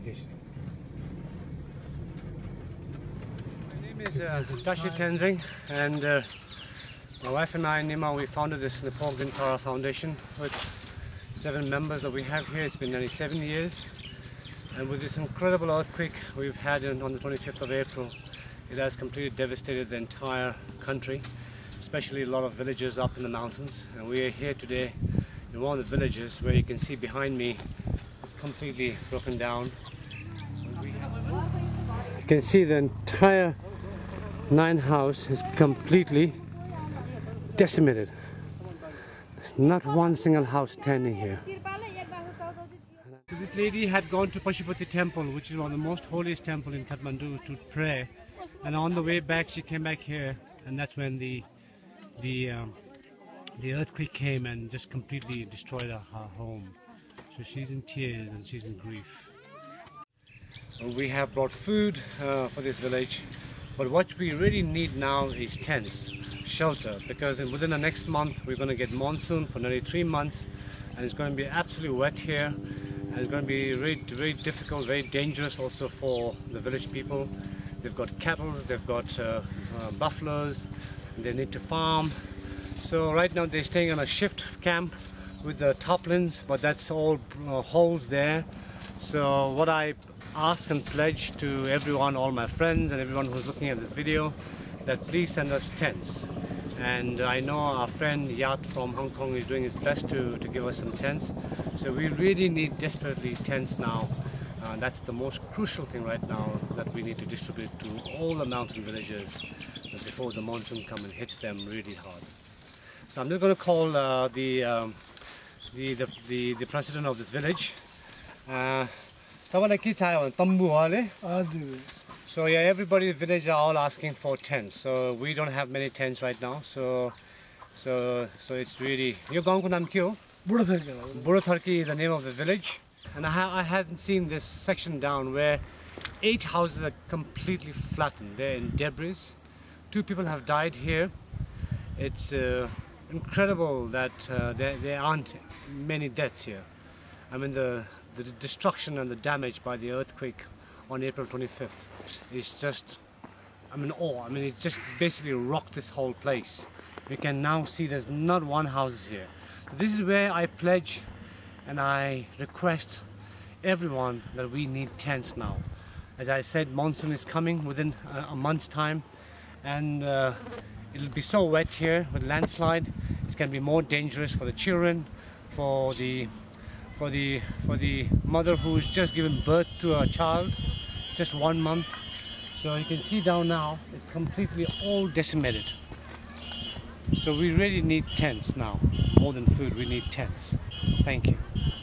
application. My name is Tashi Tenzing, and my wife and I, Nima, we founded this Nepal Green Tara Foundation with 7 members that we have here. It's been nearly 7 years, and with this incredible earthquake we've had on the 25th of April, it has completely devastated the entire country, especially a lot of villages up in the mountains. And we are here today in one of the villages where you can see behind me it's completely broken down. You can see the entire 9 house is completely decimated. There's not one single house standing here. So this lady had gone to Pashupati temple, which is one of the most holiest temple in Kathmandu, to pray, and on the way back she came back here, and that's when the earthquake came and just completely destroyed her home. So she's in tears and she's in grief. We have brought food for this village, but what we really need now is tents, shelter, because within the next month we're going to get monsoon for nearly 3 months, and it's going to be absolutely wet here, and it's going to be very difficult, very dangerous also for the village people. They've got cattle, they've got buffaloes, and they need to farm. So right now they're staying on a shift camp with the tarpaulins, but that's all holes there. So what I ask and pledge to everyone, all my friends and everyone who's looking at this video, that please send us tents. And I know our friend Yat from Hong Kong is doing his best to give us some tents. So we really need desperately tents now. That's the most crucial thing right now that we need to distribute to all the mountain villages before the monsoon comes and hits them really hard. So I'm just going to call the president of this village. So yeah, everybody in the village are all asking for tents. So we don't have many tents right now. So it's really. Your gaon ko naam kya ho? Burotharki. Burotharki is the name of the village, and I hadn't seen this section down where 8 houses are completely flattened. They're in debris. 2 people have died here. It's incredible that there aren't many deaths here. I mean, the destruction and the damage by the earthquake on April 25th is just, I'm in awe. I mean, it just basically rocked this whole place. You can now see there's not one house here. This is where I pledge and I request everyone that we need tents now. As I said, monsoon is coming within a month's time, and it'll be so wet here with landslide. It's going to be more dangerous for the children, for the mother who's just given birth to a child, just 1 month. So you can see down now it's completely all decimated. So we really need tents now. More than food, we need tents. Thank you.